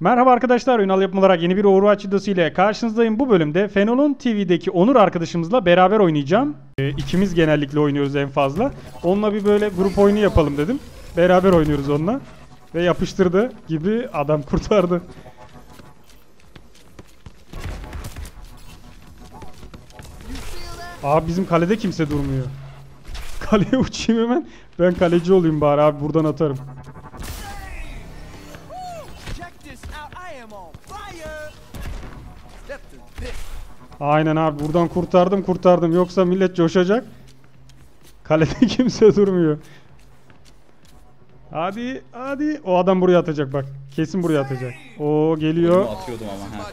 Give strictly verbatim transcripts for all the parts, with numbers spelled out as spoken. Merhaba arkadaşlar, Ünal Yapım olarak yeni bir Overwatch videosu ile karşınızdayım. Bu bölümde Fenelon T V'deki Onur arkadaşımızla beraber oynayacağım. E, ikimiz genellikle oynuyoruz en fazla. Onunla bir böyle grup oyunu yapalım dedim. Beraber oynuyoruz onunla. Ve yapıştırdı gibi adam kurtardı. Abi bizim kalede kimse durmuyor. Kaleye uçayım hemen. Ben kaleci olayım bari abi, buradan atarım. Aynen abi, buradan kurtardım kurtardım. Yoksa millet coşacak. Kalede kimse durmuyor. Hadi hadi. O adam buraya atacak bak. Kesin buraya atacak. Oo geliyor. Atıyordum ama.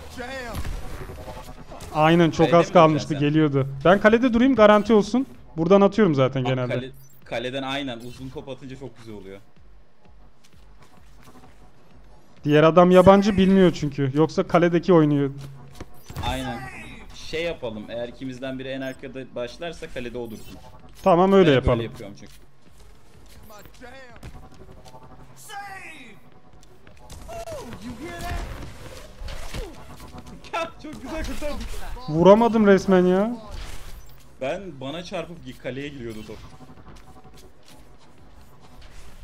Aynen, çok az kalmıştı, geliyordu. Ben kalede durayım, garanti olsun. Buradan atıyorum zaten genelde. Kale, kaleden aynen uzun top atınca çok güzel oluyor. Diğer adam yabancı, bilmiyor çünkü. Yoksa kaledeki oynuyor. Aynen. Şey yapalım, eğer ikimizden biri en arkada başlarsa kalede o dursun. Tamam öyle ben yapalım. Böyle yapıyorum çünkü. Çok güzel kurtardım. Vuramadım resmen ya. Ben bana çarpıp kaleye giriyordu top.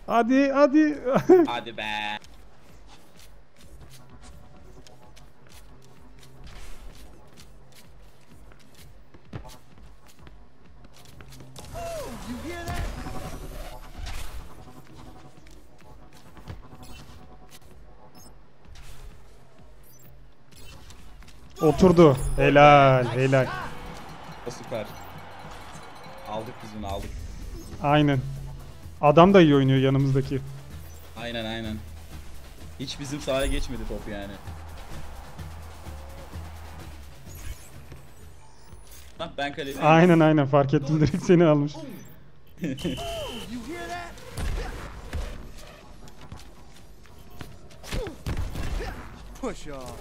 Hadi hadi. Hadi be. Oturdu. Helal, helal. Süper. Aldık biz bunu, aldık. Aynen. Adam da iyi oynuyor yanımızdaki. Aynen aynen. Hiç bizim sahaya geçmedi top yani. Bak ben kaleye. Aynen aynen, fark ettim, direkt seni almış. Push off.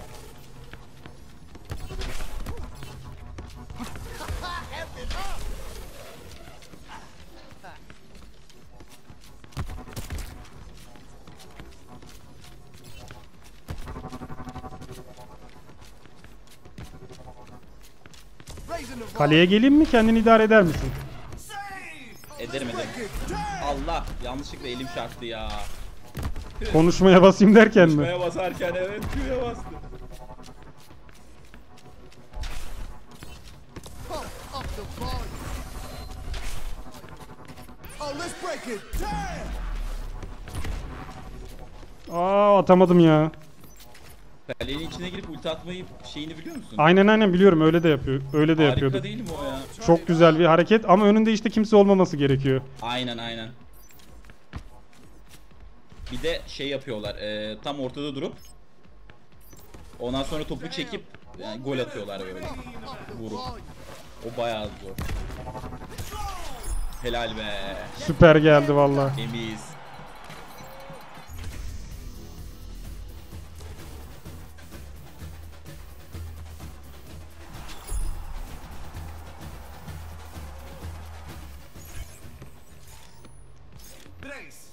Kaleye geleyim mi? Kendini idare eder misin? Ederim ederim. Allah, yanlışlıkla elim çarptı ya. Konuşmaya basayım derken Konuşmaya mi? Konuşmaya basarken evet, Q'ya bastı. Aa, atamadım ya. Kalenin içine girip ulti atmayı şeyini biliyor musun? Aynen aynen biliyorum, öyle de yapıyor. Öyle de yapıyordu. Harika değil mi o ya? Çok güzel bir hareket ama önünde işte kimse olmaması gerekiyor. Aynen aynen. Bir de şey yapıyorlar. E, tam ortada durup ondan sonra topu çekip yani gol atıyorlar böyle. Vurup. O bayağı zor. Helal be. Süper geldi valla. Temiz.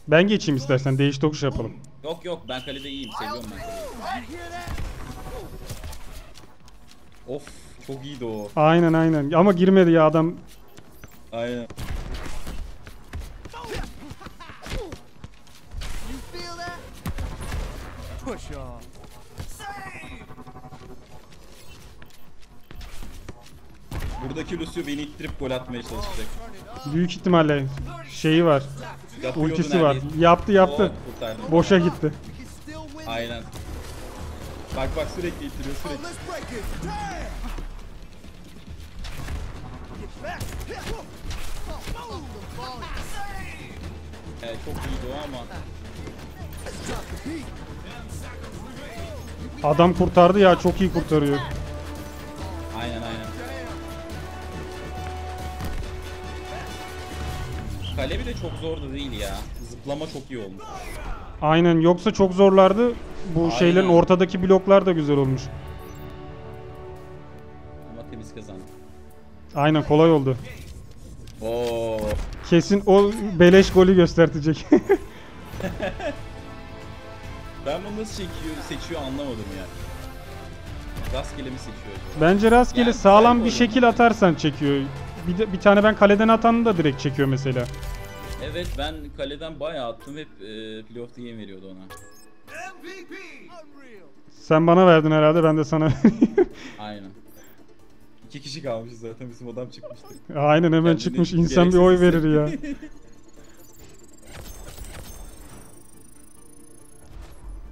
Ben geçeyim istersen, değiş tokuş yapalım. Yok yok, ben kalede iyiyim, seviyorum ben kaleyi. Of, çok iyiydi o. Aynen aynen ama girmedi ya adam. Aynen. Buradaki Lucio beni ittirip gol atmaya çalışacak. Büyük ihtimalle şeyi var. Yapıyordu, ultisi var. Yaptı yaptı. O, boşa gitti. Aynen. Bak bak, sürekli ittiriyor sürekli. Evet, çok iyiydi o ama. Adam kurtardı ya, çok iyi kurtarıyor. Aynen aynen. Kale bile çok zordu değil ya. Zıplama çok iyi olmuş. Aynen, yoksa çok zorlardı. Bu aynen. Şeylerin ortadaki bloklar da güzel olmuş. Ama temiz kazandı. Aynen, kolay oldu. Oo. Kesin o beleş golü göstertecek. Ben bunu nasıl seçiyor, seçiyor anlamadım yani. Rastgele mi seçiyor acaba? Bence rastgele yani sağlam bir, bir şekil atarsan çekiyor. Bir, de, bir tane ben kaleden atanı da direkt çekiyor mesela. Evet, ben kaleden bayağı attım, hep e, playoff'ta yem veriyordu ona. M V P. Sen bana verdin herhalde, ben de sana vereyim. Aynen. İki kişi kalmışız zaten, bizim adam çıkmıştı. Aynen, hemen kendine çıkmış, insan bir oy verir ya.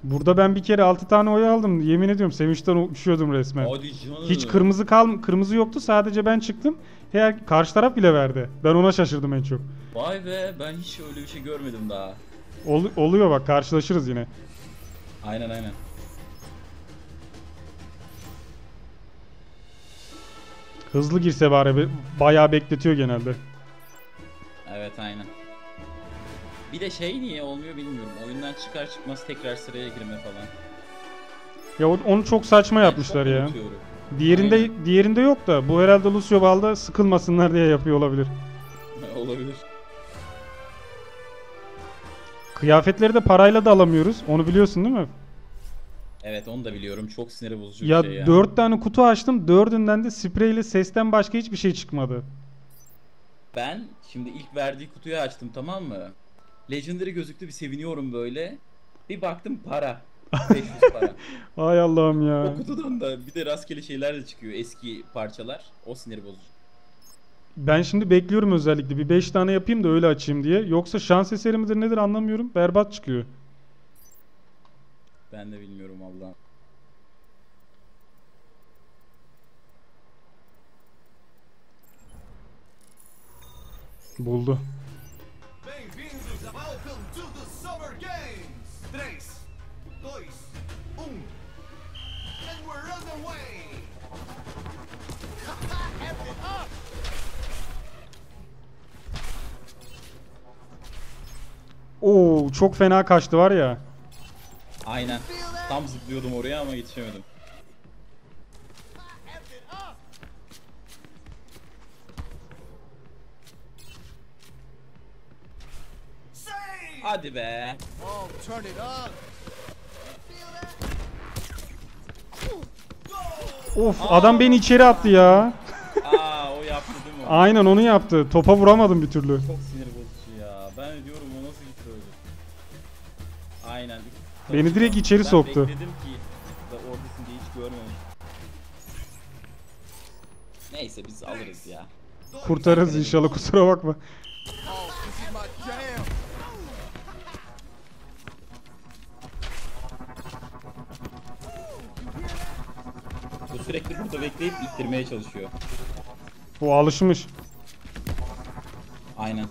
Burada ben bir kere altı tane oy aldım, yemin ediyorum sevinçten uçuyordum resmen. Hiç kırmızı kal kırmızı yoktu, sadece ben çıktım. Her karşı taraf bile verdi. Ben ona şaşırdım en çok. Vay be, ben hiç öyle bir şey görmedim daha. Ol oluyor bak, karşılaşırız yine. Aynen aynen. Hızlı girse bari, bayağı bekletiyor genelde. Evet aynen. Bir de şey niye olmuyor bilmiyorum. Oyundan çıkar çıkmaz tekrar sıraya girme falan. Ya onu çok saçma ben yapmışlar çok ya. Unutuyorum. Diğerinde aynen. diğerinde yok da bu herhalde Lucio balda sıkılmasınlar diye yapıyor olabilir. Olabilir. Kıyafetleri de parayla da alamıyoruz. Onu biliyorsun değil mi? Evet, onu da biliyorum. Çok sinir bozucu ya, bir şey ya. dört tane kutu açtım. dördünden de spreyle sesten başka hiçbir şey çıkmadı. Ben şimdi ilk verdiği kutuyu açtım, tamam mı? Legendary gözüktü, bir seviniyorum böyle. Bir baktım para. beş yüz para. Ay Allah'ım ya. O kutudan da bir de rastgele şeyler de çıkıyor. Eski parçalar. O sinir bozucu. Ben şimdi bekliyorum özellikle. Bir beş tane yapayım da öyle açayım diye. Yoksa şans eseri midir nedir anlamıyorum. Berbat çıkıyor. Ben de bilmiyorum Allah'ım. Buldu. Oo, çok fena kaçtı var ya. Aynen. Tam zıplıyordum oraya ama yetişemedim. Hadi be. Of, Aa, adam beni içeri attı ya. Aa, o yaptı değil mi? Aynen, onu yaptı. Topa vuramadım bir türlü. Çok sinir bozucu ya. Ben diyorum o nasıl gitti öyle. Aynen. Tabii beni direkt içeri ben soktu. Ben bekledim ki oradasın diye hiç görmemiş. Neyse biz alırız ya. Kurtarırız inşallah, kusura bakma. Sürekli burada bekleyip ittirmeye çalışıyor. Bu alışmış. Aynen.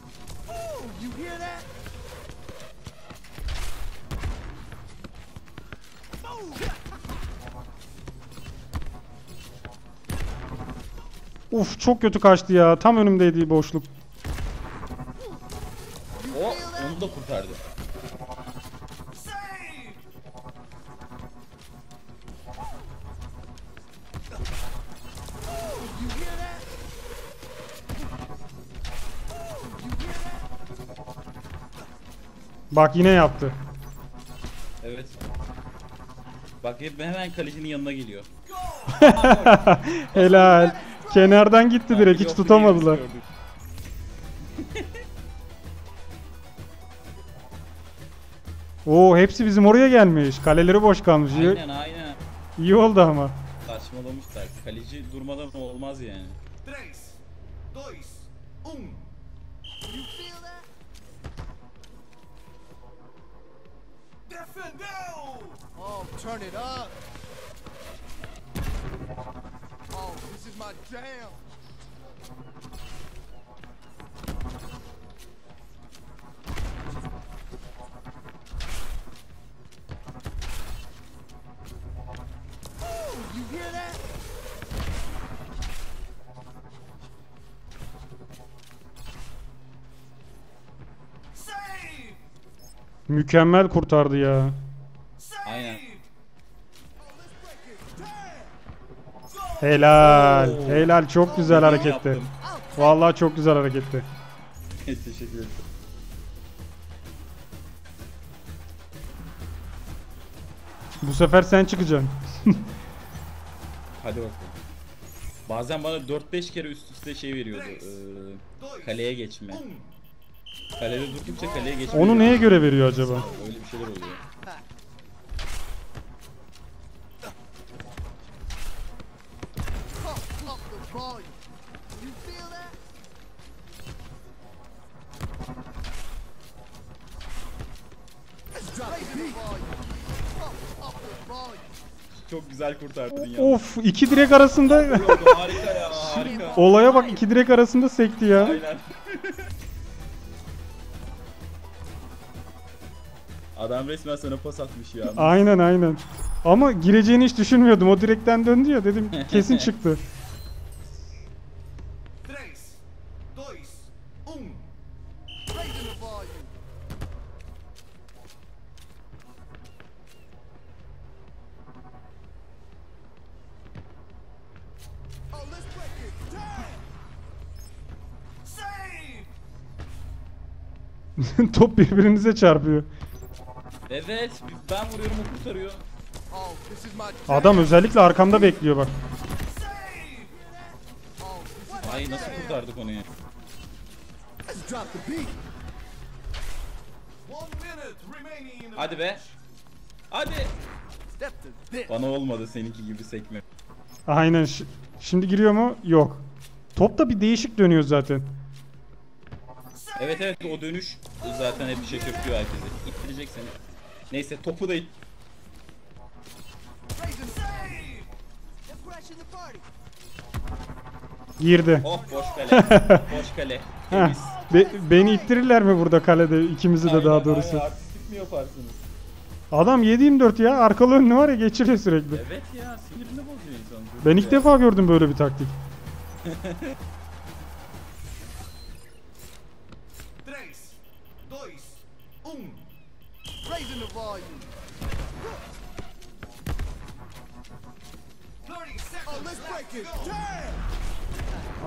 Uf, çok kötü kaçtı ya. Tam önümdeydi boşluk. O onu da kurtardı. Bak yine yaptı. Evet. Bak hep hemen kalecinin yanına geliyor. Helal. Kenardan gitti direkt, hiç tutamadılar. Oo, hepsi bizim oraya gelmiş. Kaleleri boş kalmış. Aynen aynen. İyi oldu ama. Saçmalamışlar. Kaleci durmadan olmaz yani. Oh, turn it up. Oh, this is my jam. Oh, you hear that? Mükemmel kurtardı ya. Aynen. Helal. Oo. Helal, çok güzel hareketti. Vallahi çok güzel hareketti. Teşekkür ederim. Bu sefer sen çıkacaksın. Hadi bakalım. Bazen bana dört beş kere üst üste şey veriyordu. Ee, kaleye geçme. Kalede durdukça kaleye geçme. Onu neye göre veriyor acaba? Öyle bir şeyler oluyor. Çok güzel kurtardın ya. Of, iki direk arasında. Harika ya, harika. Olaya bak, iki direk arasında sekti ya. Aynen. Adam resmen sana pas atmış ya. Aynen aynen. Ama gireceğini hiç düşünmüyordum. O direkten döndü ya, dedim kesin çıktı. Top birbirinize çarpıyor. Evet, ben vuruyorum, o kurtarıyor. Adam özellikle arkamda bekliyor bak. Ay, nasıl kurtardık onu ya? Hadi be. Hadi. Bana olmadı seninki gibi sekme. Aynen. Şimdi giriyor mu? Yok. Top da bir değişik dönüyor zaten. Evet evet, o dönüş zaten hep bir şey köpüyor herkese. İttirecek seni. Neyse, topu da it. Girdi. Oh, boş kale. Boş kale. Temiz. Be beni ittirirler mi burada kalede? İkimizi de aynen, daha doğrusu. Aynen, artistik mi yaparsınız? Adam yedi yirmi dört ya. Arkalı önlü var ya, geçiriyor sürekli. Evet ya, sinirini bozuyor insanı. Ben ilk ya. defa gördüm böyle bir taktik.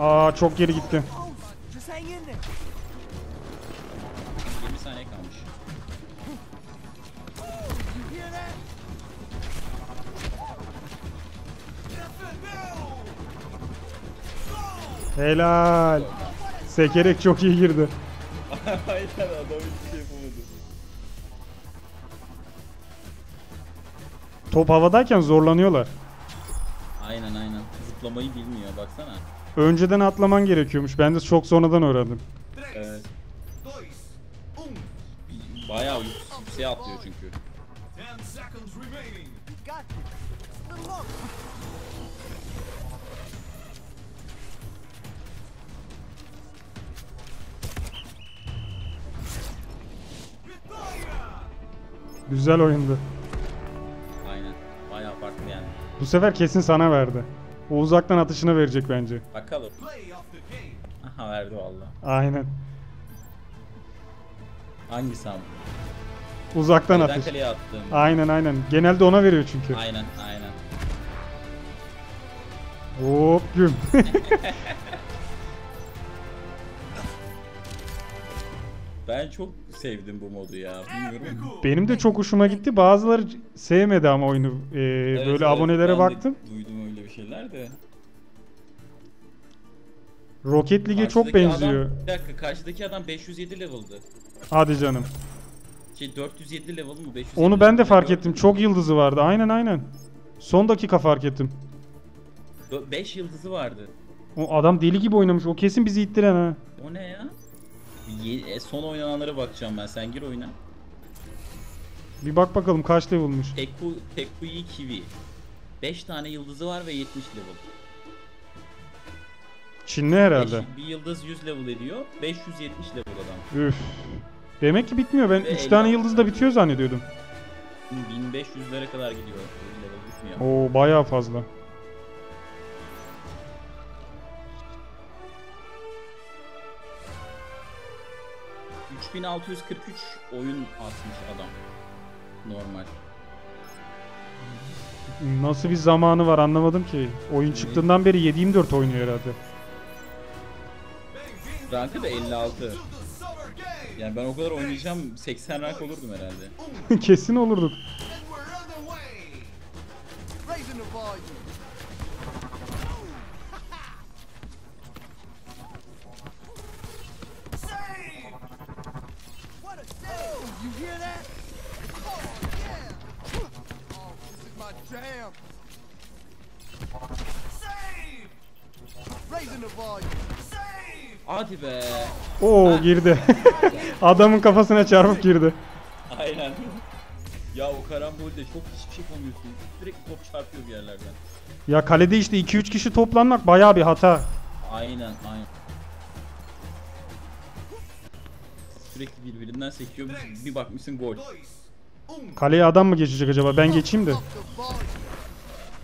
Aa, çok geri gitti. yirmi saniye kalmış. Helal. Sekerek çok iyi girdi. Aynen, adam hiçbir şey yapamadı. Top havadayken zorlanıyorlar. Aynen aynen. Zıplamayı bilmiyor, baksana. Önceden atlaman gerekiyormuş. Ben de çok sonradan öğrendim. Evet. Bayağı yükseğe atlıyor çünkü. Güzel oyundu. Aynen. Bayağı farklı yani. Bu sefer kesin sana verdi. O uzaktan atışına verecek bence. Bakalım. Aha, verdi vallahi. Aynen. Hangisi abi? Uzaktan Neden atış. Aynen aynen. Genelde ona veriyor çünkü. Aynen aynen. Hop güm. Ben çok sevdim bu modu ya. Bilmiyorum. Benim de çok hoşuma gitti. Bazıları sevmedi ama oyunu. Ee, evet, böyle evet, abonelere baktım. Duydum öyle bir şeyler de. Rocket Lig'e çok benziyor. Adam, bir dakika, karşıdaki adam beş yüz yedi level'dı. Hadi canım. Şey, dört yüz yedi level mı? beş yüz yedi Onu ben de fark ettim. Çok yıldızı vardı. Aynen aynen. Son dakika fark ettim. beş yıldızı vardı. O adam deli gibi oynamış. O kesin bizi ittiren ha. O ne ya? E, son oynananlara bakacağım ben. Sen gir oyna. Bir bak bakalım kaç level'mış. Tekku, Tekku Yi Kiwi. beş tane yıldızı var ve yetmiş level. Çinli herhalde. beş, bir yıldız yüz level ediyor. beş yüz yetmiş level adam. Üf. Demek ki bitmiyor. Ben üç tane yıldız da bitiyor zannediyordum. bin beş yüzlere kadar gidiyor. Level bitmiyor. Oo, bayağı fazla. üç bin altı yüz kırk üç oyun atmış adam. Normal. Nasıl bir zamanı var anlamadım ki. Oyun çıktığından beri yedi yirmi dört oynuyor herhalde. Rankı da elli altı. Yani ben o kadar oynayacağım, seksen rank olurdum herhalde. Kesin olurduk. Hadi be. Oo ha. Girdi. Adamın kafasına çarpıp girdi. Aynen. Ya o karambolde çok hiçbir şey koymuyorsun. Direkt top çarpıyor bir yerlerden. Ya kalede işte iki üç kişi toplanmak bayağı bir hata. Aynen aynen. Sürekli birbirinden sekiyor. Bir bakmışsın gol. Kaleye adam mı geçecek acaba? Ben geçeyim de.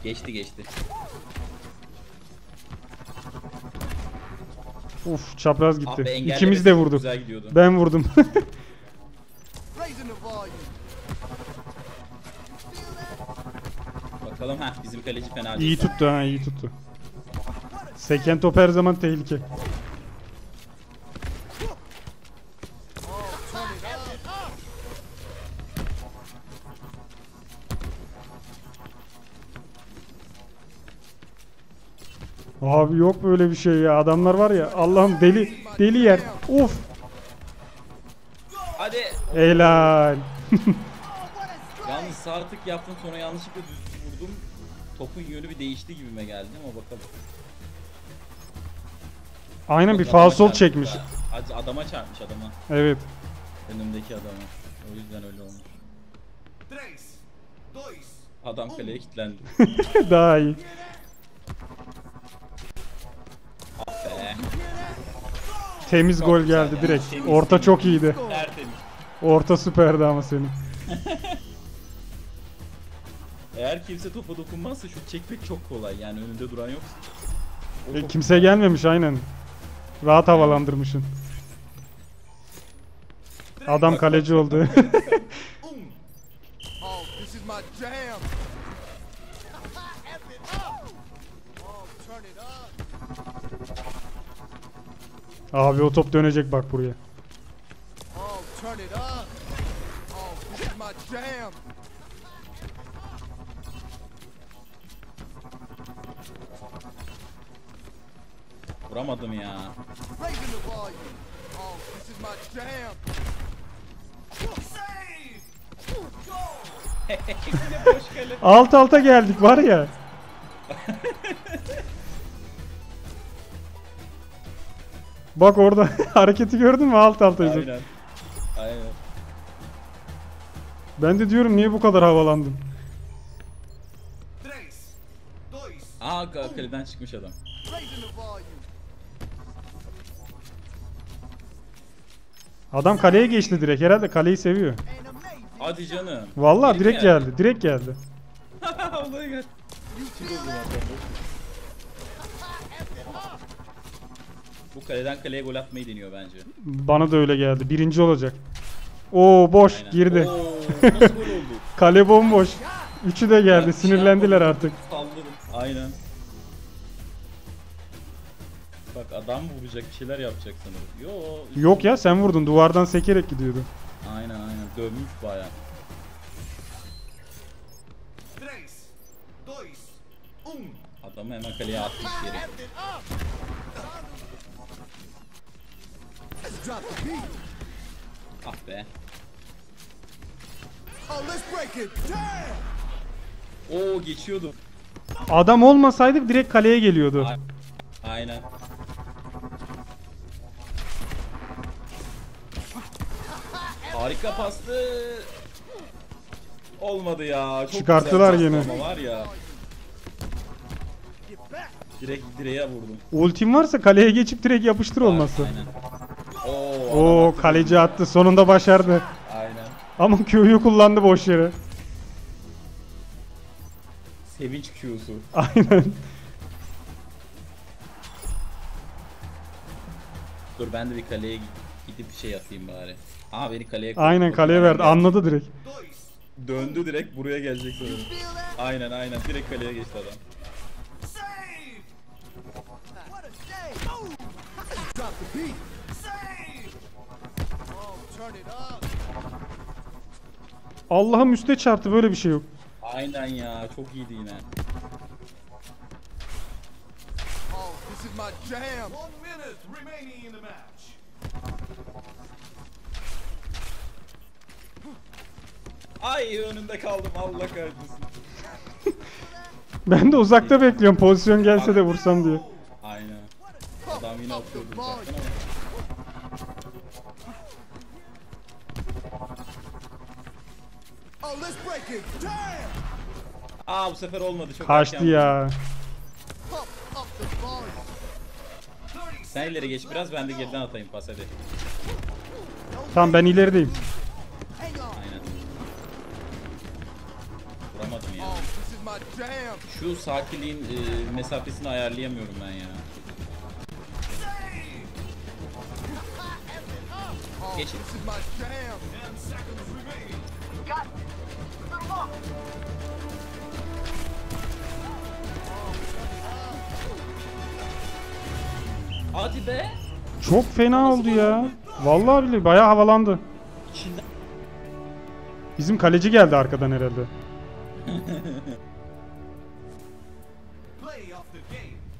Geçti geçti. Uf, çapraz gitti. Abi, İkimiz de vurduk. Ben vurdum. Bakalım ha, bizim kaleci fena değil. İyi tuttu ha, iyi tuttu. Seken top her zaman tehlike. Abi yok böyle bir şey ya. Adamlar var ya. Allah'ım deli deli yer. Of. Hadi. Helal. Yalnız artık yaptım, sonra yanlışlıkla düz vurdum. Topun yönü bir değişti gibime geldi ama bakalım. Aynen, bir faul sol çekmiş. Daha. Adama çarpmış adama. Evet. Önümdeki adama. O yüzden öyle olmuş. Adam kaleye kilitlendi. Daha iyi. Temiz çok gol geldi yani. Direkt. Temiz, orta temiz. Çok iyiydi. Tertemiz. Orta süperdi ama senin. Eğer kimse topa dokunmazsa şut çekmek çok kolay. Yani önünde duran yoksa. E, kimse kolay. Gelmemiş aynen. Rahat havalandırmışsın. Adam bak, kaleci bak, oldu. Abi o top dönecek bak buraya. Vuramadım ya. Alt alta geldik var ya. Bak orada hareketi gördün mü? Alt alta izin. Aynen. Aynen. Ben de diyorum niye bu kadar havalandım? Aa, kaleden çıkmış adam. Adam kaleye geçti direkt. Herhalde kaleyi seviyor. Hadi canım. Vallahi direkt, direkt geldi. geldi. Direkt geldi. Olaya gel. Bu kaleden kaleye gol atmayı deniyor bence. Bana da öyle geldi. Birinci olacak. Oo boş. Aynen. Girdi. Oo, nasıl gol oldu? Kale bomboş. Üçü de geldi. Ya, sinirlendiler artık. Saldırın. Aynen. Bak adam vuracak, bir şeyler yapacak sanırım. Yo, yok ya sen vurdun. Duvardan sekerek gidiyordu. Aynen aynen. Dönmüş bayağı. Adamı hemen kaleye atmış geri. Ah be. Oo geçiyordu. Adam olmasaydı direkt kaleye geliyordu. Aynen. Harika pastı. Olmadı ya. Çok çıkarttılar yine. Var ya. Direkt direğe vurdum. Ultim varsa kaleye geçip direkt yapıştır olması. Aynen. Oo, Oo kaleci ya. Attı. Sonunda başardı. Aynen. Ama Q'yu kullandı boş yere. Sevinç Q'su. Aynen. Dur ben de bir kaleye gidip bir şey atayım bari. Aa beni kaleye koydu. Aynen kaleye verdi. Anladı direkt. Döndü direkt buraya gelecek sanırım. Aynen aynen direkt kaleye geçti adam. Allah'ım üste çarptı, böyle bir şey yok. Aynen ya, çok iyiydi yine. Ay önünde kaldım, Allah kahretsin. Ben de uzakta bekliyorum pozisyon gelse de vursam diye. Aynen. Adam yine atıyordu zaten ama. Aa bu sefer olmadı çok. Kaçtı ya. Sen ileri geç biraz, ben de geriden atayım pas hadi. Tamam ben ilerideyim. Aynen. Vuramadım ya. Şu sakinliğin e, mesafesini ayarlayamıyorum ben ya. Geçin. Hadi be. Çok fena oldu ya. Vallahi bile bayağı havalandı. Bizim kaleci geldi arkadan herhalde.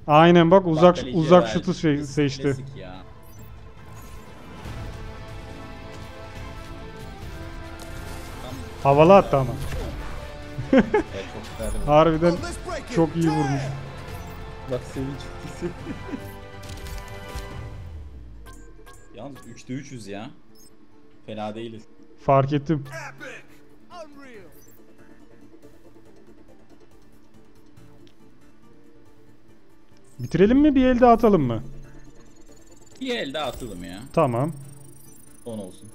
Aynen bak uzak bak, uzak şutu se seçti. Havalı attı ama. Harbiden çok iyi vurmuş. Bak sevinç. Yalnız üçte üçüz ya. Fena değiliz. Fark ettim. Bitirelim mi? Bir elde atalım mı? Bir elde atalım ya. Tamam. on olsun.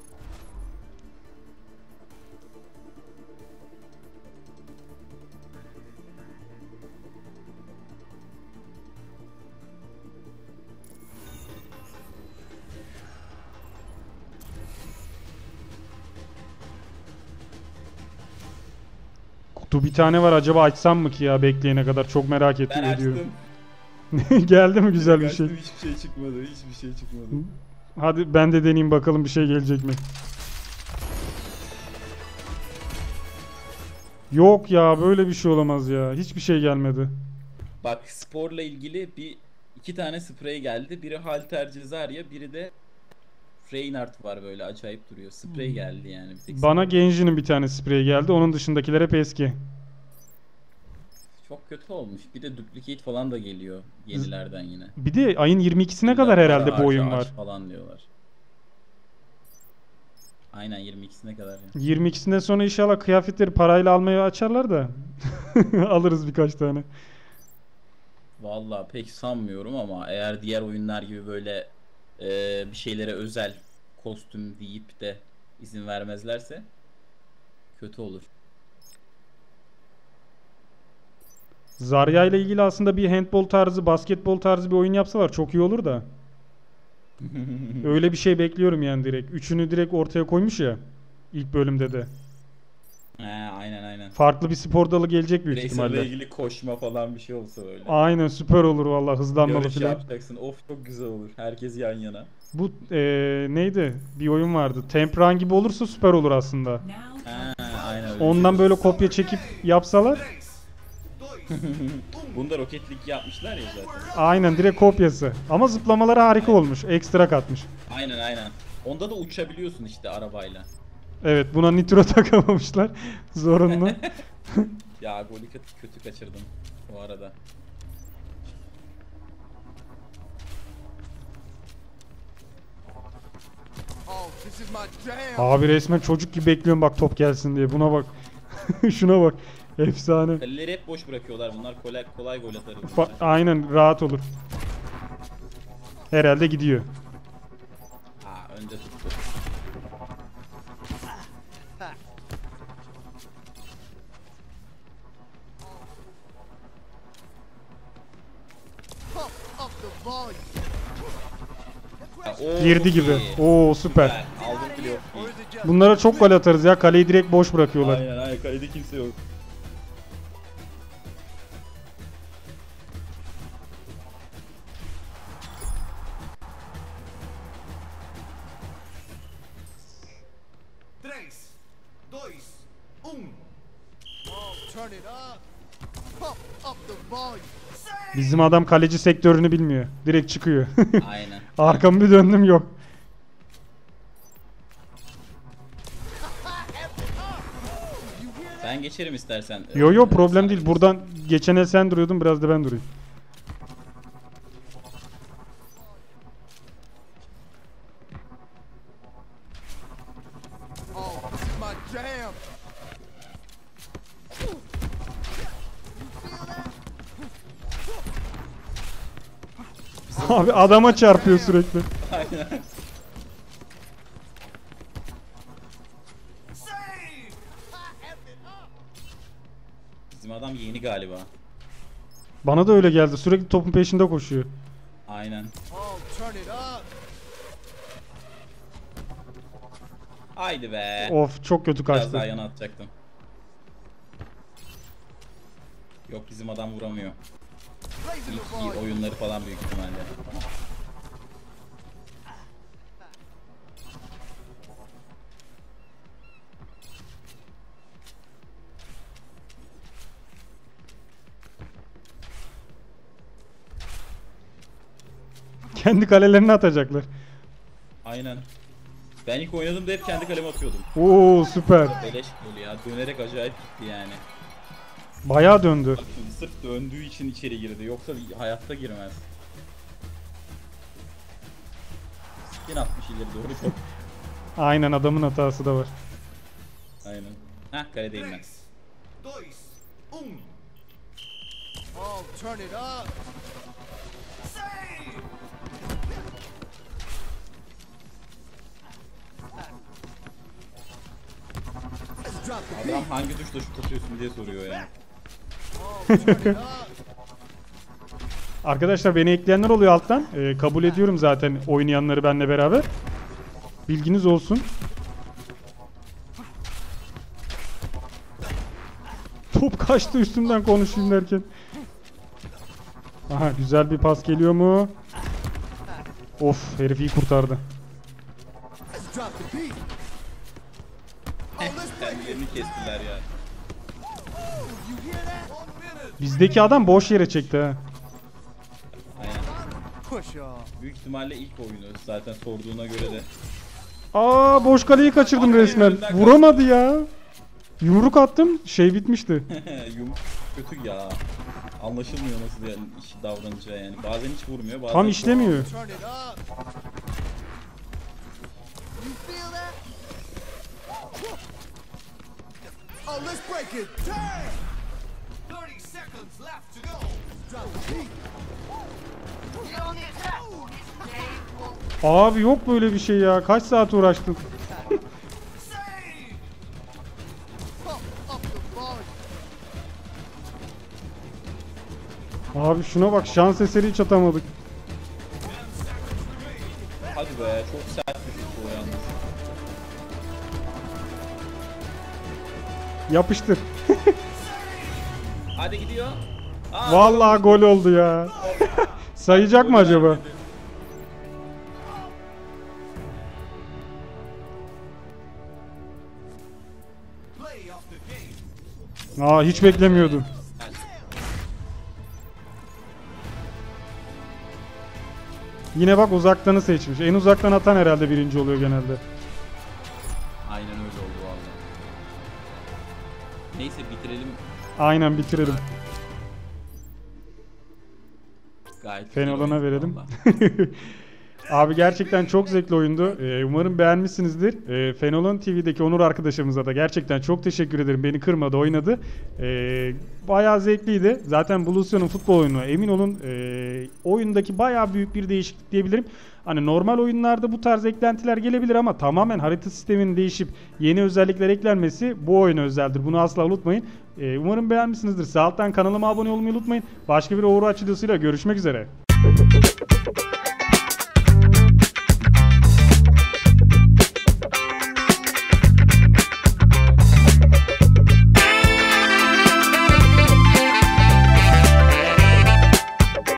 Kutu bir tane var, acaba açsam mı ki ya bekleyene kadar, çok merak ettim ben ediyorum. Açtım. Geldi mi güzel bir şey? Hiçbir şey çıkmadı, hiçbir şey çıkmadı. Hadi ben de deneyeyim bakalım bir şey gelecek mi? Yok ya, böyle bir şey olamaz ya. Hiçbir şey gelmedi. Bak sporla ilgili bir iki tane sprey geldi. Biri halterci Zarya, biri de Reinhardt var, böyle acayip duruyor. Sprey geldi yani. Bir tek bana Genji'nin bir tane sprey geldi. Onun dışındakiler hep eski. Çok kötü olmuş. Bir de duplicate falan da geliyor yenilerden yine. Bir de ayın yirmi ikisine bir kadar herhalde bu oyun var. Falan diyorlar. Aynen yirmi ikisine kadar. Yani. yirmi ikisinden sonra inşallah kıyafetleri parayla almayı açarlar da alırız birkaç tane. Vallahi pek sanmıyorum ama eğer diğer oyunlar gibi böyle e, bir şeylere özel kostüm deyip de izin vermezlerse kötü olur. Zarya ile ilgili aslında bir handbol tarzı, basketbol tarzı bir oyun yapsalar çok iyi olur da. Öyle bir şey bekliyorum yani direkt. Üçünü direkt ortaya koymuş ya ilk bölümde de. He, aynen aynen. Farklı bir spor dalı gelecek büyük ihtimalle. Racer'la ilgili koşma falan bir şey olsa öyle. Aynen süper olur vallahi, hızlanmalı falan. Şey yapacaksın. Of çok güzel olur. Herkes yan yana. Bu ee, neydi? Bir oyun vardı. Temple Run gibi olursa süper olur aslında. He, aynen. Ondan böyle kopya çekip yapsalar. Bunda Rocket Lig yapmışlar ya zaten. Aynen direkt kopyası. Ama zıplamaları harika aynen. olmuş. Ekstra katmış. Aynen aynen. Onda da uçabiliyorsun işte arabayla. Evet buna nitro takamamışlar. Zorunlu. Ya golü kötü kaçırdım o arada. Abi resmen çocuk gibi bekliyorum bak top gelsin diye. Buna bak. Şuna bak. Efsane. Kaleleri hep boş bırakıyorlar. Bunlar kolay kolay gol atar. Fa Aynen rahat olur. Herhalde gidiyor. Aa önce tuttu. Girdi gibi. Oo süper. Bunlara çok gol atarız ya. Kaleyi direkt boş bırakıyorlar. Aynen aynen. Kalede kimse yok. Bizim adam kaleci sektörünü bilmiyor. Direkt çıkıyor. Aynen. Arkamı bir döndüm yok. Ben geçerim istersen. Yo yo problem değil. Buradan geçen el sen duruyordun, biraz da ben durayım. Abi adama çarpıyor sürekli. Aynen. Bizim adam yeni galiba. Bana da öyle geldi. Sürekli topun peşinde koşuyor. Aynen. Haydi be. Of çok kötü kaçtı. Biraz daha yana atacaktım. Yok bizim adam vuramıyor. İlk oyunları falan büyük ihtimalle. Kendi kalelerini atacaklar. Aynen. Ben ilk oynadım da hep kendi kaleme atıyordum. Oo süper. Beleş gol ya. Dönerek acayip gitti yani. Bayağı döndü. Sırf döndüğü için içeri girdi. Yoksa hayatta girmez. Skin atmış ileri doğru çok. Aynen adamın hatası da var. Aynen. Heh kale değmez. Adam hangi tuşla şut atıyorsun diye soruyor yani. Arkadaşlar beni ekleyenler oluyor alttan. Ee, kabul ediyorum zaten oynayanları benimle beraber. Bilginiz olsun. Top kaçtı üstümden konuşayım derken. Aha güzel bir pas geliyor mu? Of herif iyi kurtardı. Kendilerini kestiler yani. Bizdeki adam boş yere çekti ha. Aynen. Büyük ihtimalle ilk oyunu zaten sorduğuna göre de. Aa boş kaleyi kaçırdım Aa, resmen. Vuramadı kaçtı. Ya. Yumruk attım şey bitmişti. Yumruk kötü ya. Anlaşılmıyor nasıl yani iş davranacağı yani. Bazen hiç vurmuyor bazen. Tam işlemiyor. Oh, let's break it. thirty seconds left to go. Drop the beat. Abi yok böyle bir şey ya. Kaç saat uğraştık? Abi şuna bak. Şans eseri hiç atamadık. Hadi be. Çok sert bir şey bu yalnız. Yapıştır. Hadi gidiyor. Aa, vallahi gol oldu ya. Sayacak mı acaba? Aa hiç beklemiyordum. Yine bak uzaktanı seçmiş. En uzaktan atan herhalde birinci oluyor genelde. Neyse bitirelim. Aynen bitirelim. Gayet Fenelon'a verelim. Abi gerçekten çok zevkli oyundu. Ee, umarım beğenmişsinizdir. Ee, Fenelon T V'deki Onur arkadaşımıza da gerçekten çok teşekkür ederim. Beni kırmadı, oynadı. Ee, bayağı zevkliydi. Zaten Blusio'nun futbol oyunu emin olun e, oyundaki bayağı büyük bir değişiklik diyebilirim. Hani normal oyunlarda bu tarz eklentiler gelebilir ama tamamen harita sisteminin değişip yeni özellikler eklenmesi bu oyuna özeldir. Bunu asla unutmayın. Ee, umarım beğenmişsinizdir. Sağ alttan kanalıma abone olmayı unutmayın. Başka bir Overwatch videosuyla görüşmek üzere.